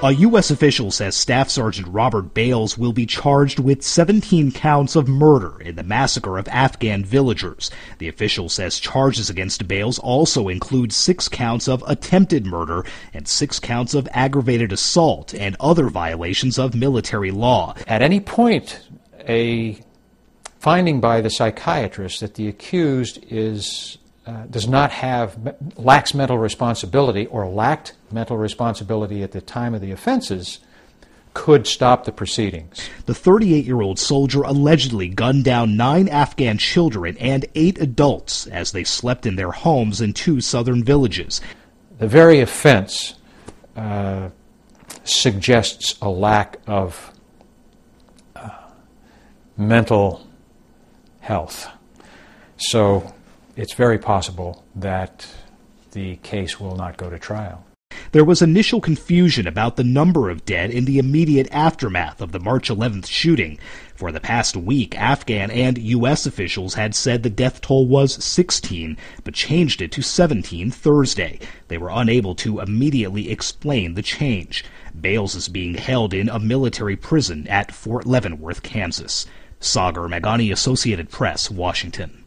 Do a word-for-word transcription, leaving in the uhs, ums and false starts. A U S official says Staff Sergeant Robert Bales will be charged with seventeen counts of murder in the massacre of Afghan villagers. The official says charges against Bales also include six counts of attempted murder and six counts of aggravated assault and other violations of military law. At any point, a finding by the psychiatrist that the accused is Uh, does not have, lacks mental responsibility or lacked mental responsibility at the time of the offenses could stop the proceedings. The thirty-eight-year-old soldier allegedly gunned down nine Afghan children and eight adults as they slept in their homes in two southern villages. The very offense uh, suggests a lack of uh, mental health. So it's very possible that the case will not go to trial. There was initial confusion about the number of dead in the immediate aftermath of the March eleventh shooting. For the past week, Afghan and U S officials had said the death toll was sixteen, but changed it to seventeen Thursday. They were unable to immediately explain the change. Bales is being held in a military prison at Fort Leavenworth, Kansas. Sagar Magani, Associated Press, Washington.